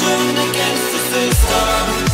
Against the system.